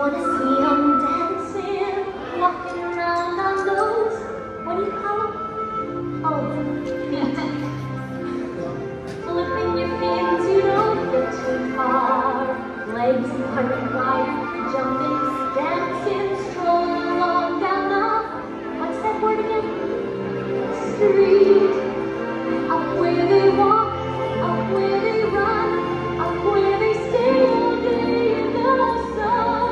Wanna see him dancing, walking around on those, what do you call them? Flipping your fins, you don't get too far. Legs running wide, jumping, dancing, strolling along down the, what's that word again? Street, up where they walk, up where they run, up where they stay all day in the sun.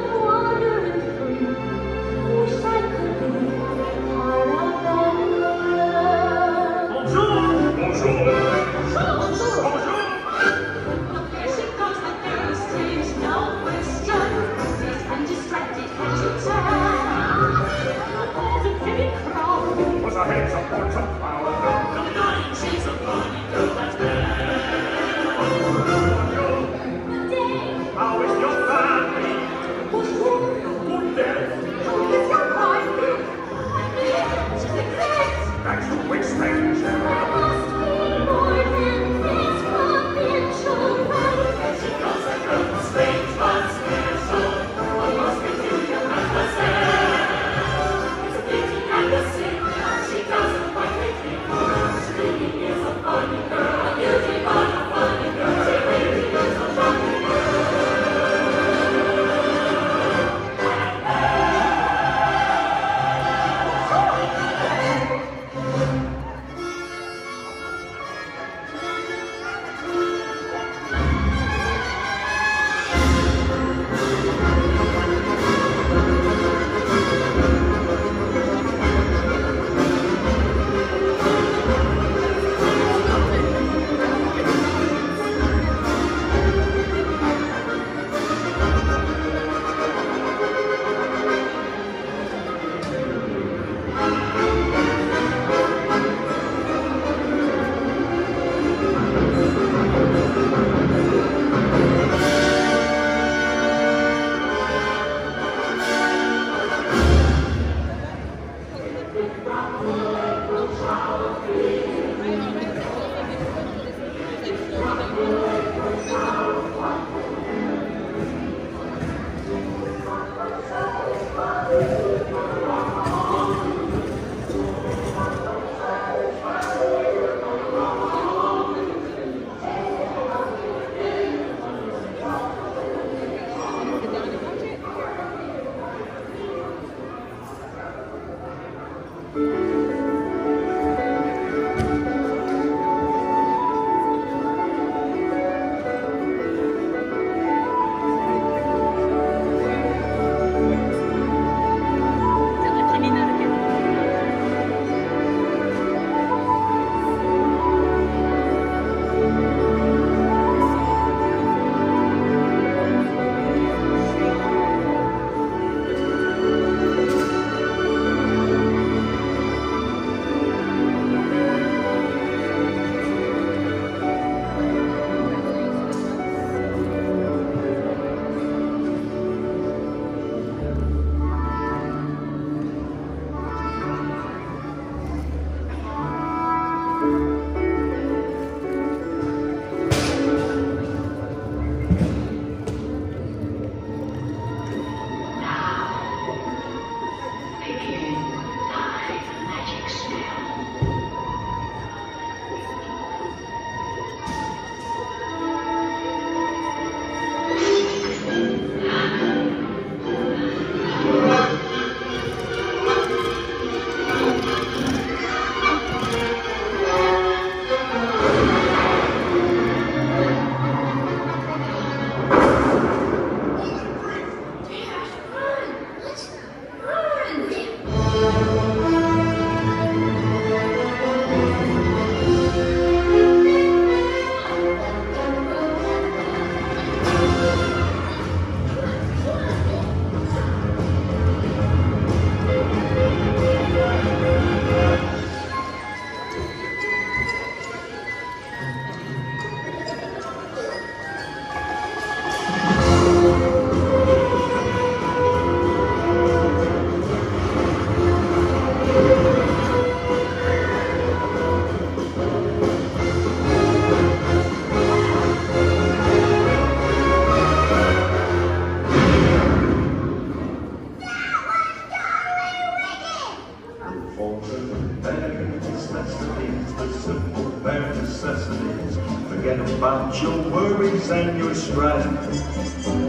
about your worries and your strife.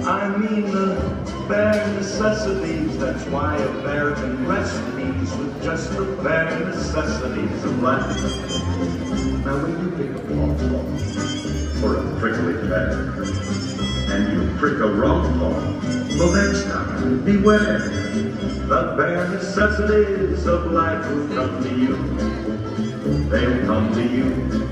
I mean the bare necessities, that's why American recipes with just the bare necessities of life. Now when you pick a paw for a prickly pear, and you prick a wrong paw, well next time, beware. The bare necessities of life will come to you. They'll come to you.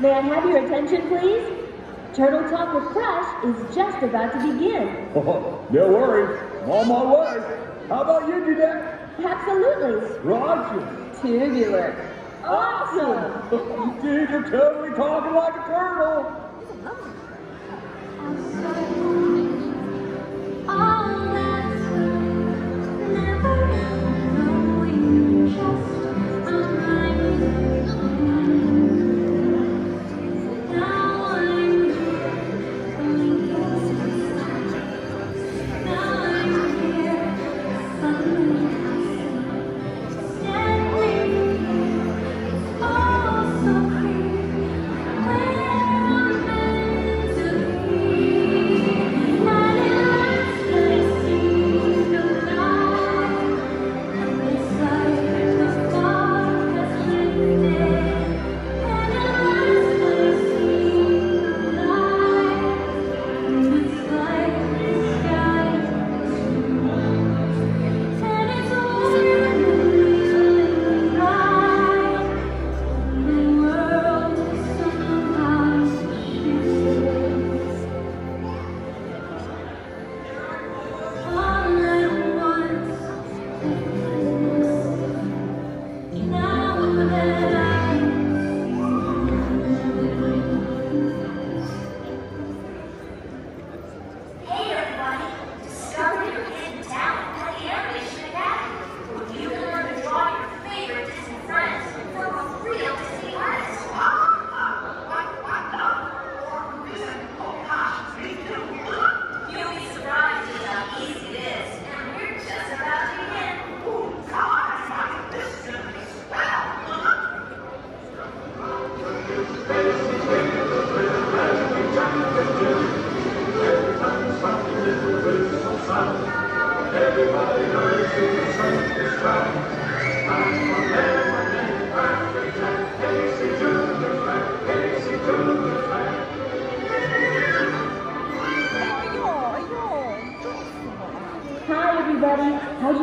May I have your attention, please? Turtle Talk with Crush is just about to begin. Oh, no worries. I'm on my way. How about you, Dudette? Absolutely. Roger. Tubular. Awesome. Dude, you're totally talking like a turtle.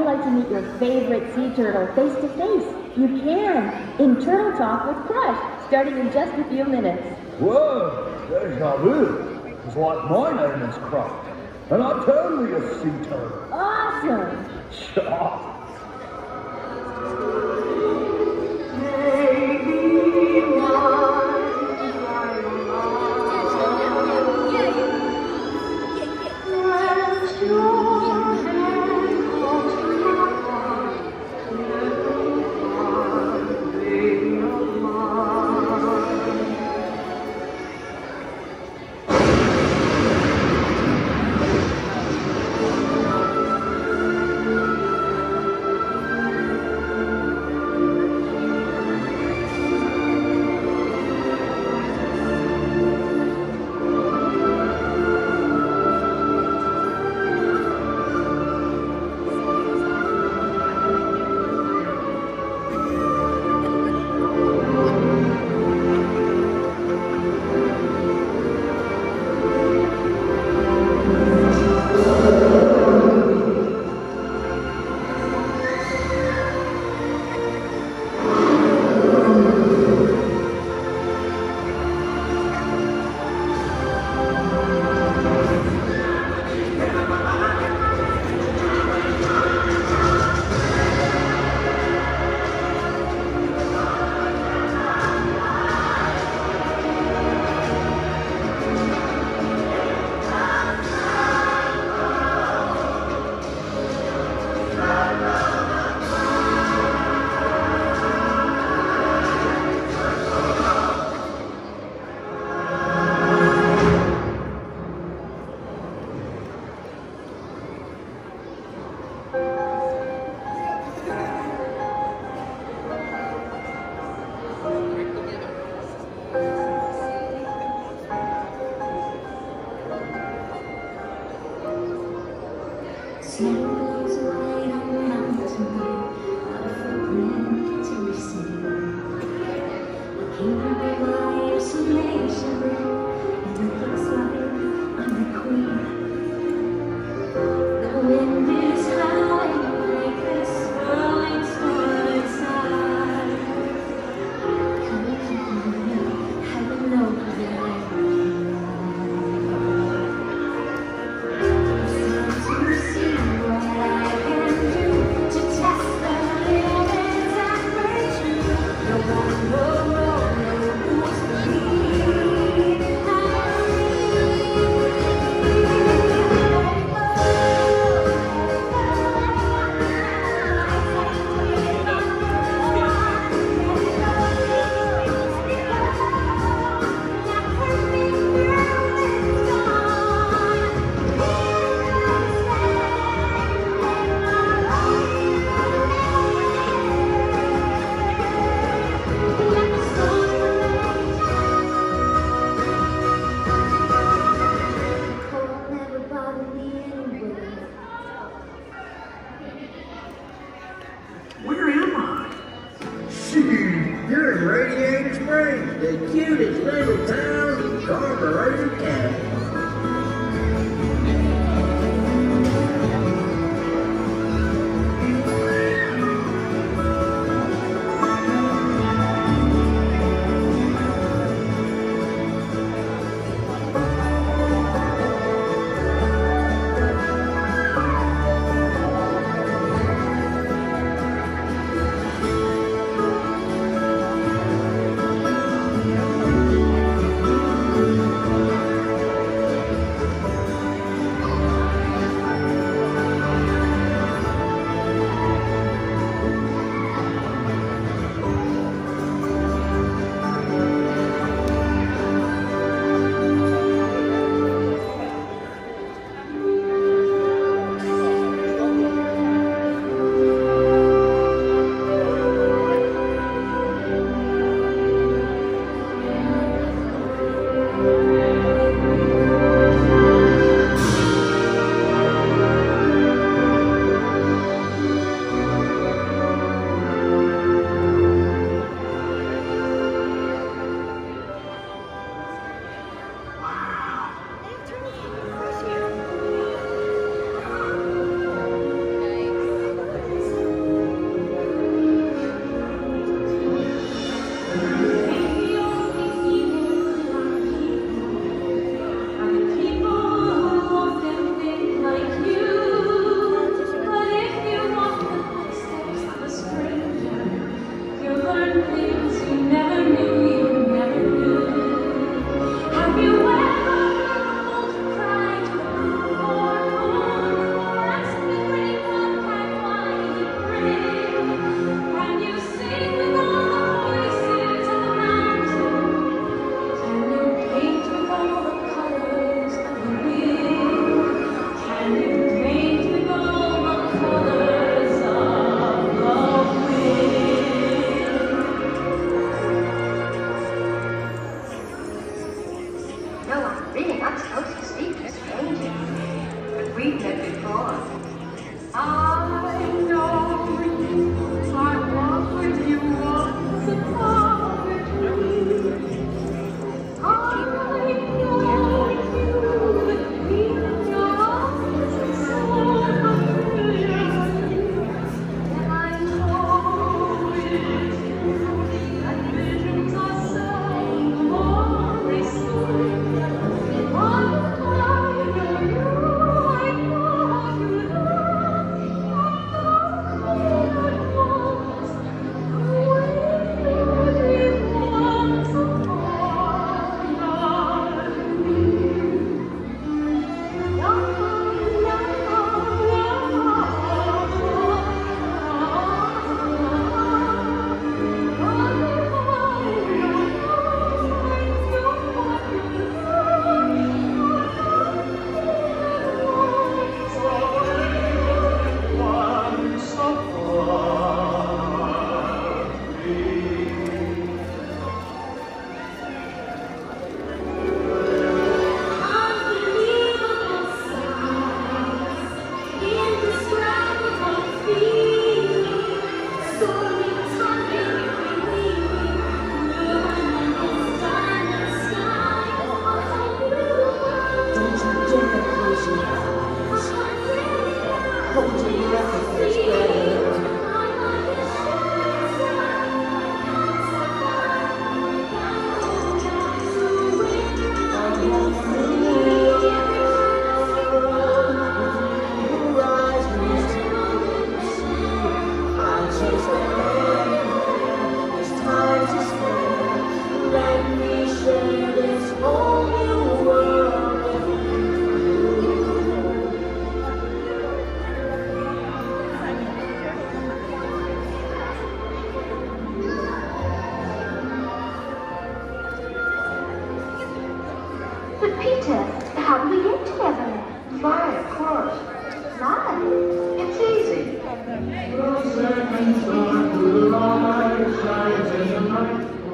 you like to meet your favorite sea turtle face to face? You can in Turtle Talk with Crush, starting in just a few minutes. Whoa, deja vu. It's like my name is Crush, and I'm totally a sea turtle. Awesome. Shut up.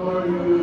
It's easy.